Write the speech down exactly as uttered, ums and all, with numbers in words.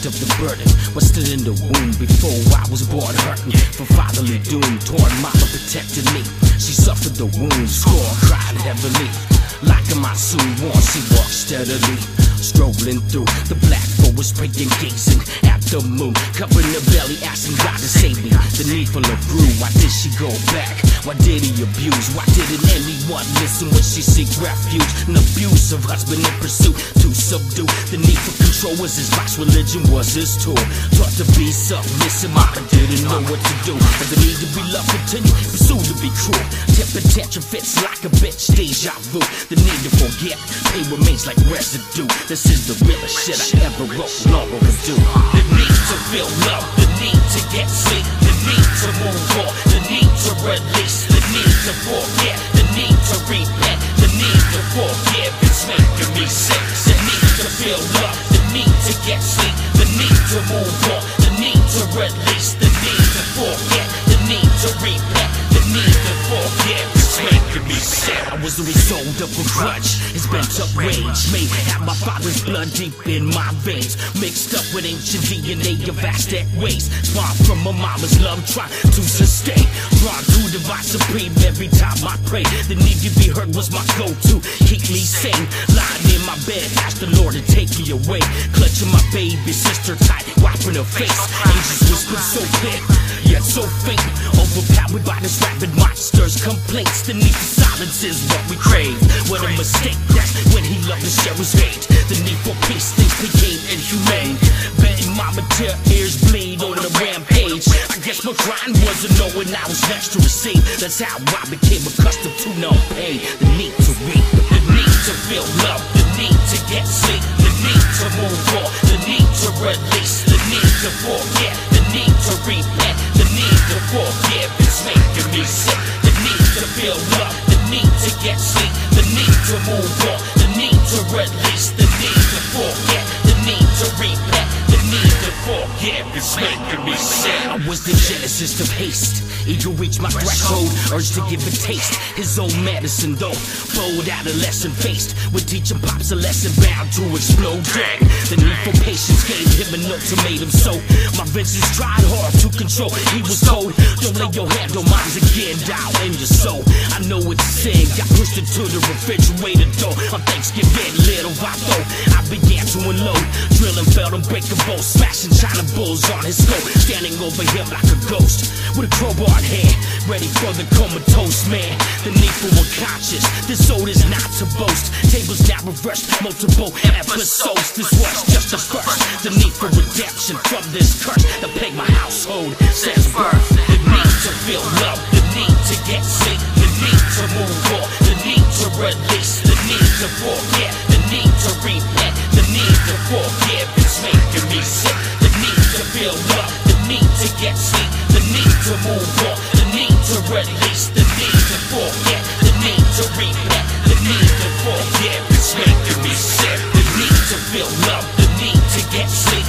Of the burden was stood in the womb before I was born, hurting from fatherly doom. Torn mama protected me, she suffered the wounds, scorn, cried heavily, like a monsoon warm. She walked steadily, strolling through the black forest, praying, gazing at the moon, covering her belly, asking God to save me. The need for love grew. Why did she go back? Why did he abuse? Why didn't anyone listen when she seek refuge? An abusive husband in pursuit to subdue the need for control was his vice, religion was his tool. Taught to be submissive, mama didn't know what to do. But the need to be loved continued, pursued to be cruel. Temper tantrum fits like a bitch, deja vu. The need to forget, pain remains like residue. This is the realest shit I ever wrote, long overdue. The need to feel love, the need to get sleep, the need to move on, the need to release, the need to forget, the need to repent, the need to forgive. It's making me sick. The need to feel love, the need to get sleep, the need to move on, the need to release, the need to forget, the need to repent, the need to forgive. It's making me sick. I was the result of a grudge, his bent up rage, made out my father's blood deep in my veins, mixed up with ancient D N A of Aztec ways, far from my mama's love, trying to sustain, drawn to divine supreme every time I pray. The need to be heard was my go-to, keep me sane, lying in my bed, asked the Lord to take me away, clutching my baby sister tight, wiping her face. Angels whispered so big, yet so faint, overpowered by this rabid monster's complaints. The need for silence is what we crave. What a mistake, that's when he loved to share his hate. The need for peace, things became inhumane. Betting mama tear, ears bleed on a rampage. I guess my crying wasn't knowing I was next to receive. That's how I became accustomed to no pain. The need to weep, the need to feel love, the need to get sleep, the need to move on, the need to release, the need to forget, the need to repent, the need to forgive. It's making me sick. The need to feel love, the need to get sleep, the need to move on, the need to release, the need to forget, the need to repent, the need to forgive. It's making me sick. I was the genesis of haste. Ego reached my threshold, urged to give a taste. His own medicine though, bold adolescent faced with teaching pops a lesson bound to explode. Dang, the need for patience gave him an ultimatum, so my vengeance tried hard to control. He was told, don't lay your hand on mine again, dial in your soul. I know it's a sin, got pushed into the refrigerator door. On Thanksgiving, little I thought I began to unload, drilling, felt unbreakable, smashing China bulls on his skull, standing over him like a ghost with a crowbar hand, ready for the comatose man. The need for a conscience, this old is not to boast. Tables now reversed, multiple episodes. This was just the first. The need for redemption from this curse that plagued my household since birth. The need to feel love, the need to get sick, the need to move on, the need to release, the need to forget, the need to repent, the need to forgive. It's making me sick. The need to feel love, the need to get sick, the need to move on, the need to release, the need to forget, the need to repent, the need to forgive. It's making me sick. The need to feel love, the need to get sick,